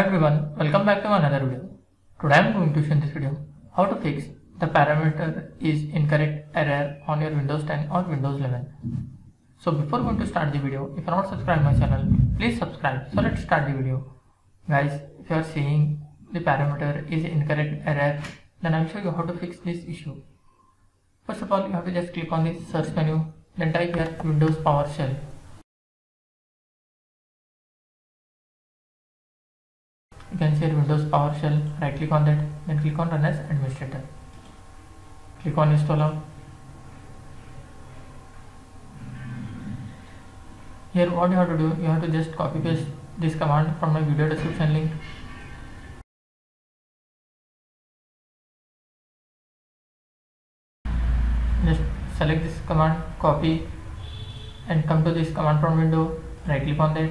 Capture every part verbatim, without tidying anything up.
Hi everyone, welcome back to another video. Today I am going to show in this video how to fix the parameter is incorrect error on your Windows ten or Windows eleven. So before going to start the video, if you are not subscribed my channel, please subscribe. So let's start the video. Guys, if you are seeing the parameter is incorrect error, then I will show you how to fix this issue. First of all, you have to just click on this search menu, then type here Windows PowerShell. You can see Windows PowerShell, right click on that, then click on Run as Administrator. Click on Install. Here what you have to do, you have to just copy paste this command from my video description link. Just select this command, copy, and come to this command prompt window, right click on that,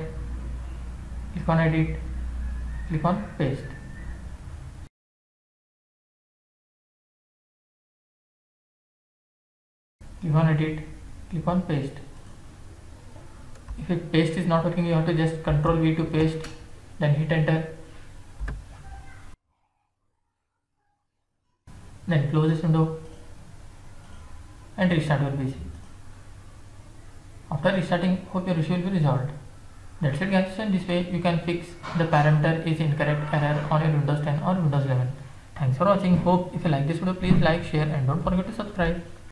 click on Edit. Click on paste. Click on edit. Click on paste. If it paste is not working, you have to just control V to paste, then hit enter. Then close this window and restart your P C. After restarting, hope your issue will be resolved. That's it guys, so in this way you can fix the parameter is incorrect error on your Windows ten or Windows eleven. Thanks for watching. Hope if you like this video, please like, share and don't forget to subscribe.